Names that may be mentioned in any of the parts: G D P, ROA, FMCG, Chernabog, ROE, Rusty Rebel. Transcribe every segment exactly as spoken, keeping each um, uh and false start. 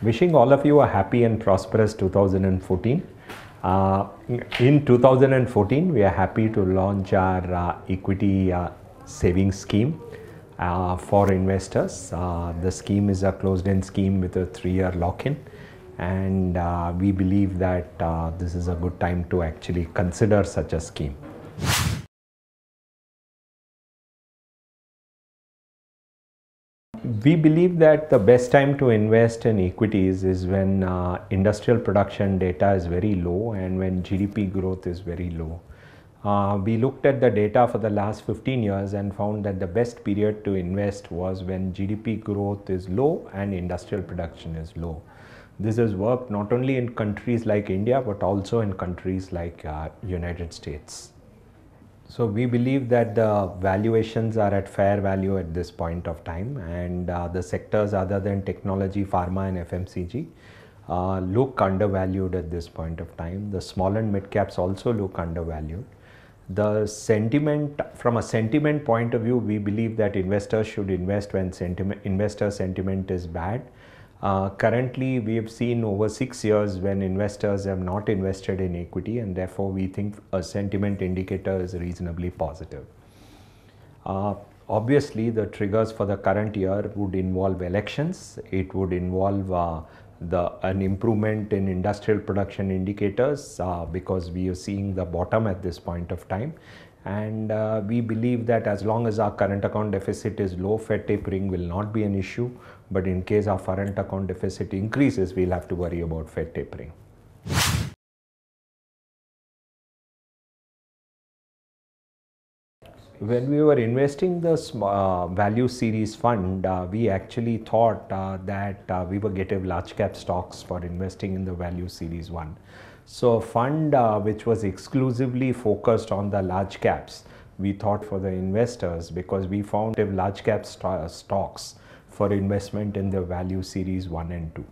Wishing all of you a happy and prosperous two thousand fourteen. Uh, in two thousand fourteen, we are happy to launch our uh, equity uh, savings scheme uh, for investors. Uh, the scheme is a closed-end scheme with a three-year lock-in, and uh, we believe that uh, this is a good time to actually consider such a scheme. We believe that the best time to invest in equities is when uh, industrial production data is very low and when G D P growth is very low. Uh, we looked at the data for the last fifteen years and found that the best period to invest was when G D P growth is low and industrial production is low. This has worked not only in countries like India but also in countries like uh, United States. So we believe that the valuations are at fair value at this point of time, and uh, the sectors other than technology, pharma and F M C G uh, look undervalued at this point of time. The small and mid caps also look undervalued. The sentiment, from a sentiment point of view, we believe that investors should invest when sentiment, investor sentiment is bad. Uh, currently, we have seen over six years when investors have not invested in equity, and therefore we think a sentiment indicator is reasonably positive. Uh, obviously, the triggers for the current year would involve elections. It would involve uh, the, an improvement in industrial production indicators uh, because we are seeing the bottom at this point of time. And uh, we believe that as long as our current account deficit is low, Fed tapering will not be an issue. But in case our current account deficit increases, we'll have to worry about Fed tapering. When we were investing the uh, value series fund, uh, we actually thought uh, that uh, we were getting large cap stocks for investing in the value series one. So a fund uh, which was exclusively focused on the large caps, we thought for the investors, because we found large cap st stocks for investment in the value series one and two.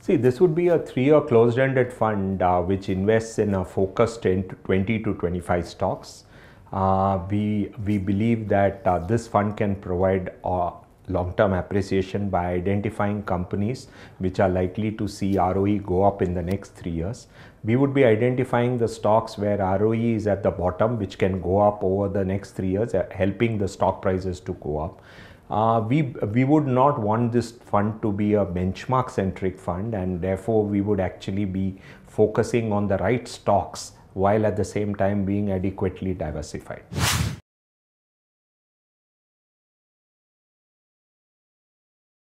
See, this would be a three-year closed-ended fund uh, which invests in a focused twenty to twenty-five stocks. Uh, we, we believe that uh, this fund can provide uh, long-term appreciation by identifying companies which are likely to see R O E go up in the next three years. We would be identifying the stocks where R O E is at the bottom, which can go up over the next three years, uh, helping the stock prices to go up. Uh, we, we would not want this fund to be a benchmark centric fund, and therefore we would actually be focusing on the right stocks while at the same time being adequately diversified.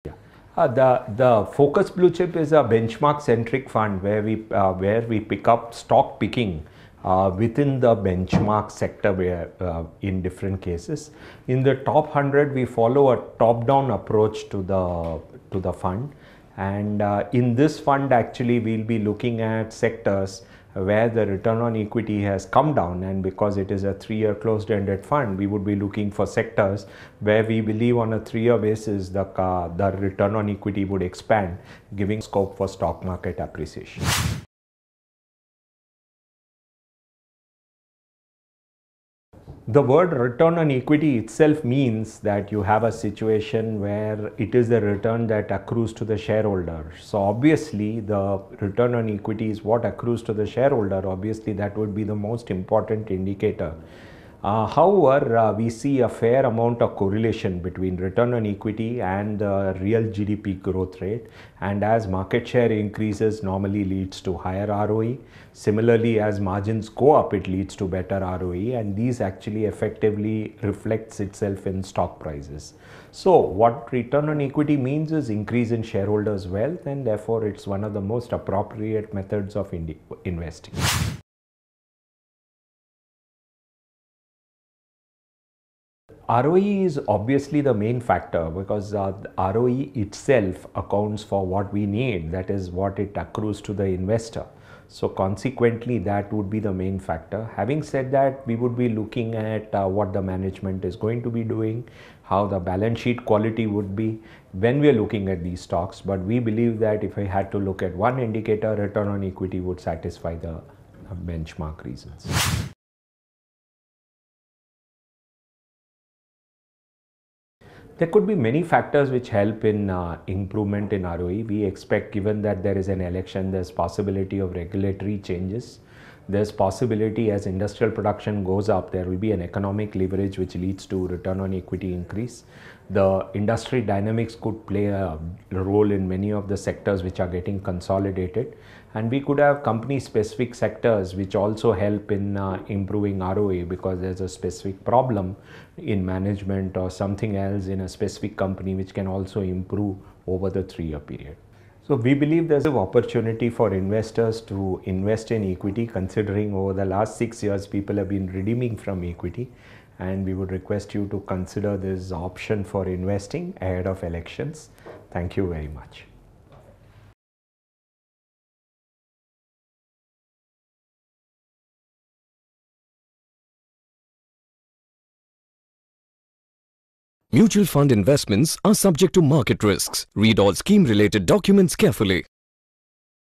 Yeah. Uh, the, the Focus Blue Chip is a benchmark centric fund where we, uh, where we pick up stock picking Uh, within the benchmark sector where, uh, in different cases. In the top one hundred, we follow a top-down approach to the, to the fund. And uh, in this fund, actually, we'll be looking at sectors where the return on equity has come down, and because it is a three-year closed-ended fund, we would be looking for sectors where we believe on a three-year basis the, uh, the return on equity would expand, giving scope for stock market appreciation. The word return on equity itself means that you have a situation where it is the return that accrues to the shareholder. So obviously the return on equity is what accrues to the shareholder. Obviously that would be the most important indicator. Uh, however, uh, we see a fair amount of correlation between return on equity and the real G D P growth rate, and as market share increases normally leads to higher R O E. Similarly, as margins go up, it leads to better R O E, and these actually effectively reflects itself in stock prices. So what return on equity means is increase in shareholders' wealth, and therefore it's one of the most appropriate methods of investing. R O E is obviously the main factor, because uh, R O E itself accounts for what we need, that is what it accrues to the investor. So consequently, that would be the main factor. Having said that, we would be looking at uh, what the management is going to be doing, how the balance sheet quality would be when we are looking at these stocks. But we believe that if I had to look at one indicator, return on equity would satisfy the uh, benchmark reasons. There could be many factors which help in uh, improvement in R O E. We expect, given that there is an election, there's possibility of regulatory changes. There's possibility as industrial production goes up, there will be an economic leverage which leads to return on equity increase. The industry dynamics could play a role in many of the sectors which are getting consolidated. And we could have company-specific sectors which also help in uh, improving R O A, because there's a specific problem in management or something else in a specific company which can also improve over the three-year period. So we believe there's an opportunity for investors to invest in equity, considering over the last six years people have been redeeming from equity, and we would request you to consider this option for investing ahead of elections. Thank you very much. Mutual fund investments are subject to market risks. Read all scheme-related documents carefully.